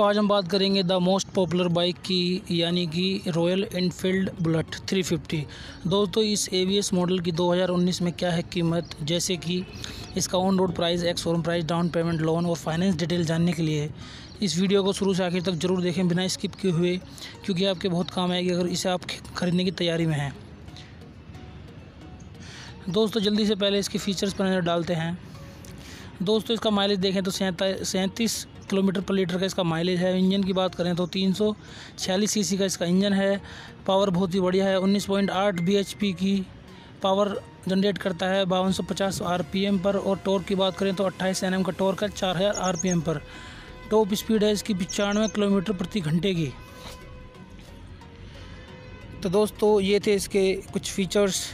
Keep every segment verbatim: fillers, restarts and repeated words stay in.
दोस्तों आज हम बात करेंगे द मोस्ट पॉपुलर बाइक की, यानी कि Royal Enfield Bullet three fifty. दोस्तों इस एबीएस मॉडल की दो हज़ार उन्नीस में क्या है कीमत, जैसे कि इसका on road price, ex showroom price, down payment, loan और फाइनेंस डिटेल जानने के लिए इस वीडियो को शुरू से आखिर तक जरूर देखें बिना स्किप किए हुए, क्योंकि आपके बहुत काम आएगी अगर इसे आप खरीदने की तैयारी में हैं। दोस्तों जल्दी से पहले इसके फीचर्स पर नज़र डालते हैं। दोस्तों इसका माइलेज देखें तो सैंतीस किलोमीटर पर लीटर का इसका माइलेज है। इंजन की बात करें तो तीन सौ छियालीस सीसी का इसका इंजन है। पावर बहुत ही बढ़िया है, उन्नीस पॉइंट आठ बीएचपी की पावर जनरेट करता है बावन सौ पचास आरपीएम पर। और टॉर्क की बात करें तो अट्ठाईस एनएम का टॉर्क है चार हज़ार आरपीएम पर। टॉप स्पीड है इसकी पचानवे किलोमीटर प्रति घंटे की। तो दोस्तों ये थे इसके कुछ फीचर्स।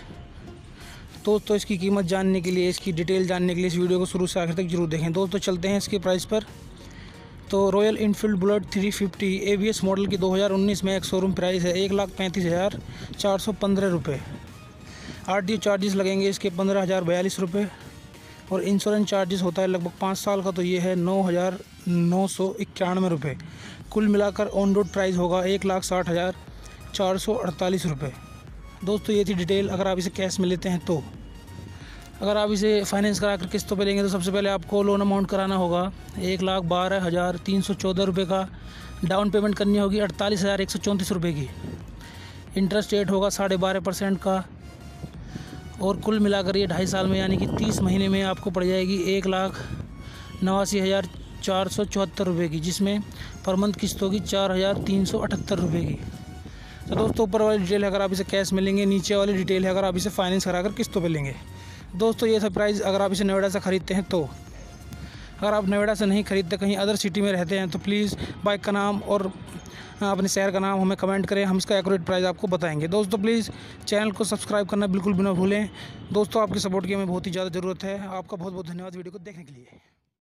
दोस्तों इसकी कीमत जानने के लिए, इसकी डिटेल जानने के लिए इस वीडियो को शुरू से आखिर तक जरूर देखें। दोस्तों चलते हैं इसके प्राइस पर। तो Royal Enfield Bullet three fifty ABS model की दो हज़ार उन्नीस में एक शोरूम प्राइस है एक लाख पैंतीस हज़ार चार सौ पंद्रह रुपये। आरटीओ चार्जेस लगेंगे इसके पंद्रह हज़ार बयालीस रुपये और इंश्योरेंस चार्जेस होता है लगभग पाँच साल का, तो ये है नौ हज़ार नौ सौ इक्यानवे रुपये। कुल मिलाकर ऑन रोड प्राइस होगा एक लाख साठ हज़ार चार सौ अड़तालीस रुपये। दोस्तों ये थी डिटेल। अगर आप इसे कैश में लेते हैं तो, अगर आप इसे फाइनेंस करा कर किस्तों पर लेंगे तो सबसे पहले आपको लोन अमाउंट कराना होगा एक लाख बारह हज़ार तीन सौ चौदह रुपये का। डाउन पेमेंट करनी होगी अड़तालीस हज़ार एक सौ चौंतीस रुपये की। इंटरेस्ट रेट होगा साढ़े बारह परसेंट का। और कुल मिलाकर ये ढाई साल में यानी कि तीस महीने में आपको पड़ जाएगी एक लाख नवासी हज़ार चार सौ चौहत्तर रुपये की, जिसमें पर मंथ किस्त होगी चार हज़ार तीन सौ अठहत्तर रुपये की। तो दोस्तों ऊपर वाली डिटेल है अगर आप इसे कैश में लेंगे, नीचे वाली डिटेल है अगर आप इसे फाइनेंस करा कर किस्तों पे लेंगे। दोस्तों ये सरप्राइज़ अगर आप इसे नोएडा से ख़रीदते हैं तो। अगर आप नोएडा से नहीं खरीदते, कहीं अदर सिटी में रहते हैं, तो प्लीज़ बाइक का नाम और अपने शहर का नाम हमें कमेंट करें, हम इसका एक्यूरेट प्राइस आपको बताएंगे। दोस्तों प्लीज़ चैनल को सब्सक्राइब करना बिल्कुल भी ना भूलें। दोस्तों आपकी सपोर्ट की हमें बहुत ही ज़्यादा ज़रूरत है। आपका बहुत बहुत धन्यवाद वीडियो को देखने के लिए।